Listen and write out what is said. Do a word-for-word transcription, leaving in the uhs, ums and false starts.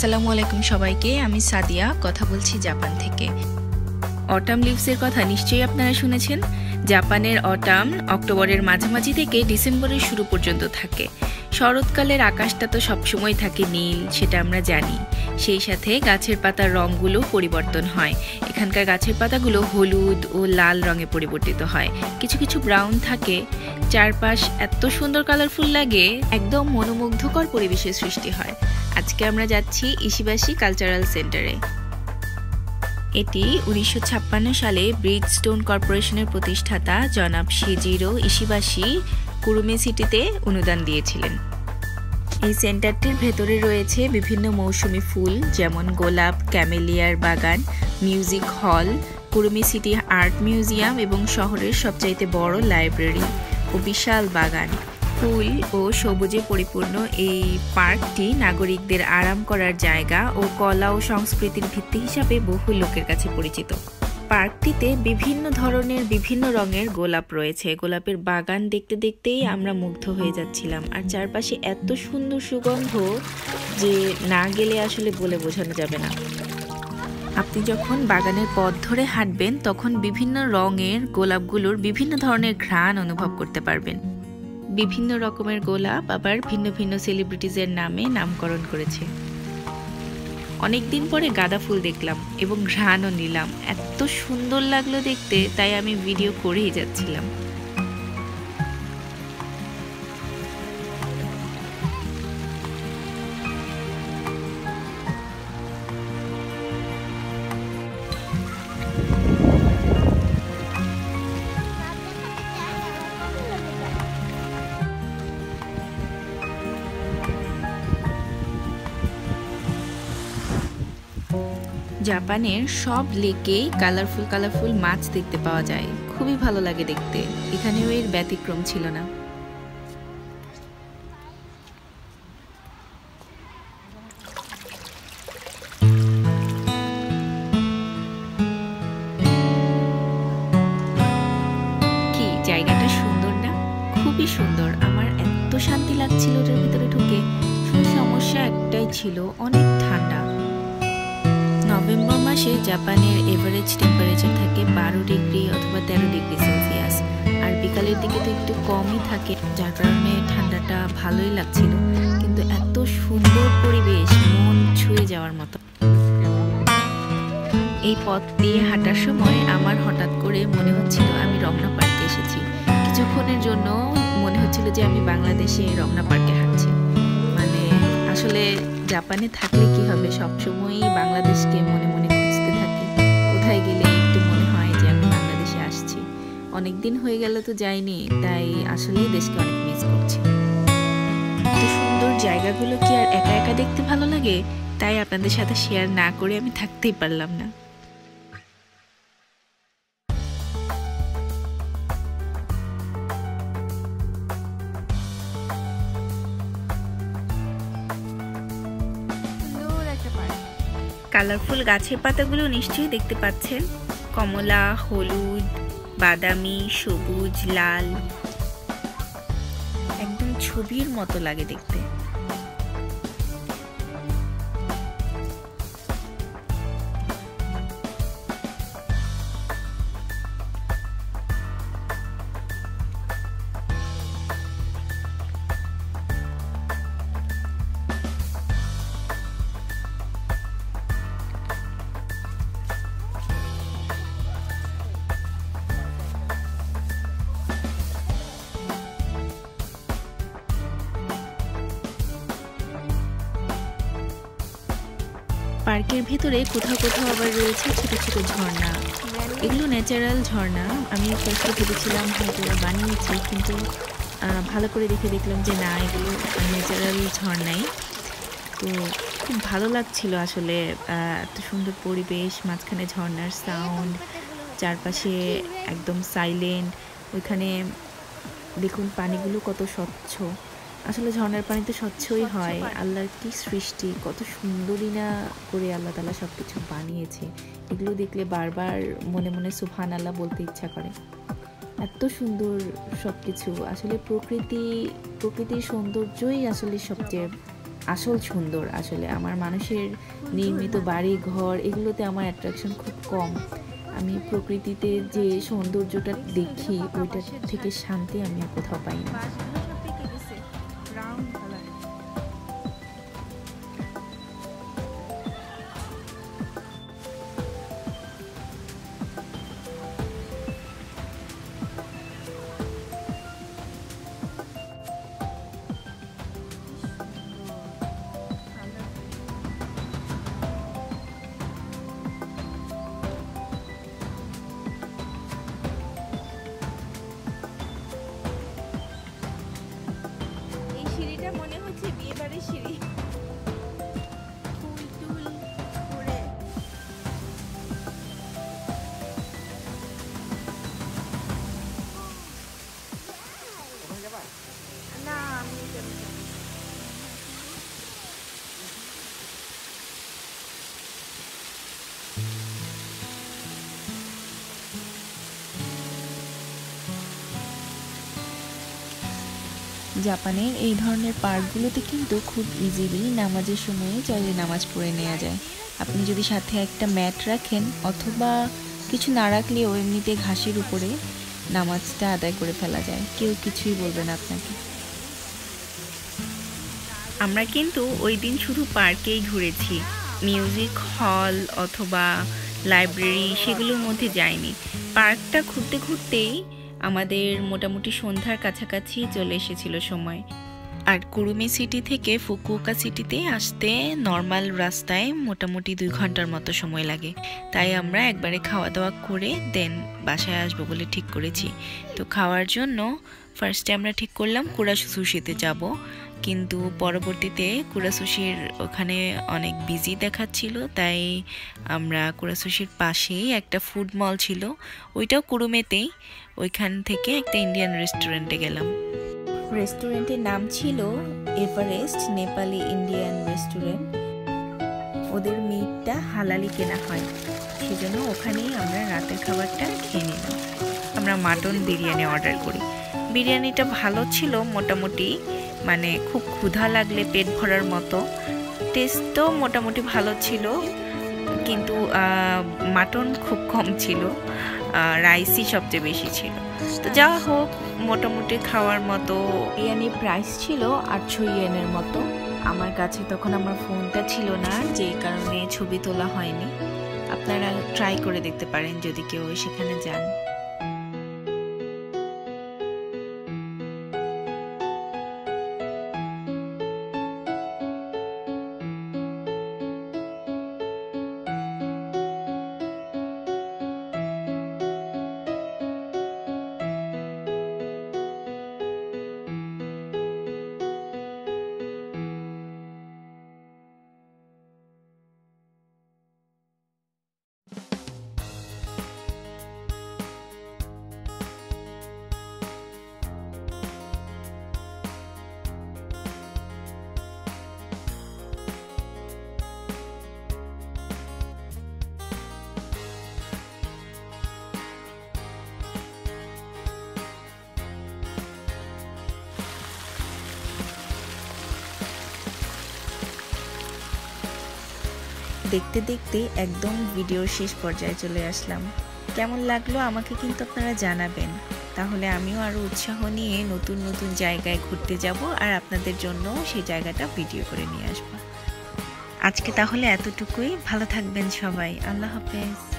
असलामुअलैकुम सबाइके आमी सादिया कथा बोलছি जापान থেকে। অটাম লিভসের কথা নিশ্চয়ই আপনারা শুনেছেন। জাপানের অটাম অক্টোবরের মাঝামাঝি থেকে ডিসেম্বরের শুরু পর্যন্ত থাকে। শরৎকালের আকাশটা তো সবসময় থাকে নীল, সেটা আমরা জানি। সেই সাথে গাছের পাতার রঙগুলো পরিবর্তন হয়। এখানকার গাছের পাতাগুলো হলুদ ও লাল রঙে পরিবর্তিত হয়, কিছু কিছু ব্রাউন থাকে। চারপাশ এত সুন্দর কালারফুল লাগে, একদম মনোমুগ্ধকর পরিবেশের সৃষ্টি হয়। আজকে আমরা যাচ্ছি ইশিবাশি কালচারাল সেন্টারে। এটি উনিশশো ছাপ্পান্ন সালে ব্রিজ স্টোন কর্পোরেশনের প্রতিষ্ঠাতা জনাব শিজিরো ইশিবাশি কুরুমে সিটিতে অনুদান দিয়েছিলেন। এই সেন্টারটির ভেতরে রয়েছে বিভিন্ন মৌসুমি ফুল, যেমন গোলাপ, ক্যামেলিয়ার বাগান, মিউজিক হল, কুরুমে সিটি আর্ট মিউজিয়াম এবং শহরের সবচাইতে বড় লাইব্রেরি ও বিশাল বাগান। ফুল ও সবুজে পরিপূর্ণ এই পার্কটি নাগরিকদের আরাম করার জায়গা ও কলা ও সংস্কৃতির ভিত্তি হিসাবে বহু লোকের কাছে পরিচিত। পার্কটিতে বিভিন্ন ধরনের বিভিন্ন রঙের গোলাপ রয়েছে। গোলাপের বাগান দেখতে দেখতেই আমরা মুগ্ধ হয়ে যাচ্ছিলাম, আর চারপাশে এত সুন্দর সুগন্ধ যে না গেলে আসলে বলে বোঝানো যাবে না। আপনি যখন বাগানের পথ ধরে হাঁটবেন তখন বিভিন্ন রঙের গোলাপগুলোর বিভিন্ন ধরনের ঘ্রাণ অনুভব করতে পারবেন। বিভিন্ন রকমের গোলাপ আবার ভিন্ন ভিন্ন সেলিব্রিটিজের নামে নামকরণ করেছে। অনেকদিন পরে গাঁদা ফুল দেখলাম এবং ঘ্রাণও নিলাম, এত সুন্দর লাগলো দেখতে, তাই আমি ভিডিও করেই যাচ্ছিলাম। জাপানের সব লেকেই কালারফুল কালারফুল মাছ দেখতে পাওয়া যায়, খুবই ভালো লাগে দেখতে। এখানেও এর ব্যতিক্রম ছিল না। কি জায়গাটা সুন্দর না? খুবই সুন্দর। আমার এত শান্তি লাগছিল এটার ভিতরে ঢুকে। শুধু সমস্যা একটাই ছিল, অনেক ঠান্ডা। নভেম্বর মাসে জাপানের এভারেজ টেম্পারেচার থাকে বারো ডিগ্রি অথবা তেরো ডিগ্রি সেলসিয়াস, আর বিকালের দিকে তো একটু কমই থাকে, যার কারণে ঠান্ডাটা ভালোই লাগছিল। কিন্তু এত সুন্দর পরিবেশ, মন ছুঁয়ে যাওয়ার মতো। এই পথ দিয়ে হাঁটার সময় আমার হঠাৎ করে মনে হচ্ছিল আমি রমনা পার্কে এসেছি। কিছুক্ষণের জন্য মনে হচ্ছিল যে আমি বাংলাদেশে রমনা পার্কে হাঁটছি। মানে আসলে জাপানে থাকলে কি হবে, সবসময়ই বাংলাদেশকে মনে মনে খুঁজতে থাকি। কোথায় গেলে একটু মনে হয় যে আমি বাংলাদেশে আসছি। অনেকদিন হয়ে গেল তো যাইনি, তাই আসলেই দেশকে অনেক মিস করছি। এত সুন্দর জায়গাগুলো কি আর একা একা দেখতে ভালো লাগে? তাই আপনাদের সাথে শেয়ার না করে আমি থাকতেই পারলাম না। কালারফুল গাছের পাতাগুলো নিশ্চয়ই দেখতে পাচ্ছেন, কমলা, হলুদ, বাদামি, সবুজ, লাল, একদম ছবির মতো লাগে দেখতে। পার্কের ভিতরে কোথাও কোথাও আবার রয়েছে ছোটো ছোটো ঝর্ণা। এগুলো ন্যাচারাল ঝর্ণা। আমি ফার্স্ট ভেবেছিলাম হয়তো বানিয়েছি, কিন্তু ভালো করে দেখে দেখলাম যে না, এগুলো ন্যাচারাল ঝর্ণাই। তো খুব ভালো লাগছিল আসলে, এত সুন্দর পরিবেশ, মাঝখানে ঝর্ণার সাউন্ড, চারপাশে একদম সাইলেন্ট। ওইখানে দেখুন পানিগুলো কত স্বচ্ছ। আসলে ঝর্ণার পানি তো স্বচ্ছই হয়। আল্লাহর কি সৃষ্টি, কত সুন্দরই না করে আল্লাহ তাআলা সব কিছু বানিয়েছে। এগুলো দেখলে বারবার মনে মনে সুবহান আল্লাহ বলতে ইচ্ছা করে। এত সুন্দর সব কিছু, আসলে প্রকৃতি প্রকৃতির সৌন্দর্যই আসলে সবচেয়ে आसल सुंदर आसले आमार मानुषेर निर्मित बाड़ी घर एगुलोते आमार अट्रैक्शन खूब कम। आमी प्रकृतिते जे सौंदर्यटा देखी ओइटार थेके शांति आमी आर कोथाओ पाई ना। जापाने এই ধরনের পার্কগুলোতে কিন্তু খুব ইজিলি নামাজের সময়ে চাইলে নামাজ পড়ে নেওয়া যায়। আপনি যদি সাথে একটা ম্যাট রাখেন অথবা কিছু না রাখলেও এমনিতে ঘাসের উপরে নামাজটা আদায় করে ফেলা যায়, কেউ কিছুই বলবে না আপনাকে। আমরা কিন্তু ওই দিন শুধু পার্কেই ঘুরেছি, মিউজিক হল অথবা লাইব্রেরি সেগুলোর মধ্যে যাইনি। পার্কটা ঘুরতে ঘুরতেই আমাদের মোটামুটি সন্ধ্যার কাছাকাছি চলে এসেছিল সময়। আর কুরুমি সিটি থেকে ফুকুওকা সিটিতে আসতে নর্মাল রাস্তায় মোটামুটি দুই ঘন্টার মতো সময় লাগে, তাই আমরা একবারে খাওয়া দাওয়া করে দেন বাসায় আসবো বলে ঠিক করেছি। তো খাওয়ার জন্য ফার্স্টে আমরা ঠিক করলাম কুরা সুশিতে যাব, কিন্তু পরবর্তীতে কুরা সুশির ওখানে অনেক বিজি দেখাচ্ছিল, তাই আমরা কুরা সুশির পাশেই একটা ফুড মল ছিল, ওইটাও কুরুমেতেই, ওইখান থেকে একটা ইন্ডিয়ান রেস্টুরেন্টে গেলাম। রেস্টুরেন্টের নাম ছিল এভারেস্ট নেপালি ইন্ডিয়ান রেস্টুরেন্ট। ওদের মিটটা হালালি কেনা হয়, সেজন্য ওখানেই আমরা রাতের খাবারটা খেয়ে নিলাম। আমরা মাটন বিরিয়ানি অর্ডার করি, বিরিয়ানিটা ভালো ছিল মোটামুটি, মানে খুব ক্ষুধা লাগলে পেট ভরার মতো, টেস্ট তো মোটামুটি ভালো ছিল, কিন্তু মাটন খুব কম ছিল, রাইসই সবচেয়ে বেশি ছিল। তো যা হোক মোটামুটি খাওয়ার মতো। বিরিয়ানির প্রাইস ছিল আটশো ইয়েনের মতো। আমার কাছে তখন আমার ফোনটা ছিল না, যে কারণে ছবি তোলা হয়নি। আপনারা ট্রাই করে দেখতে পারেন যদি কেউ সেখানে যান। দেখতে দেখতে একদম ভিডিওর শেষ পর্যায়ে চলে আসলাম। কেমন লাগলো আমাকে কিন্তু আপনারা জানাবেন, তাহলে আমিও আরও উৎসাহ নিয়ে নতুন নতুন জায়গায় ঘুরতে যাব আর আপনাদের জন্য সেই জায়গাটা ভিডিও করে নিয়ে আসব। আজকে তাহলে এতটুকুই, ভালো থাকবেন সবাই, আল্লাহ হাফেজ।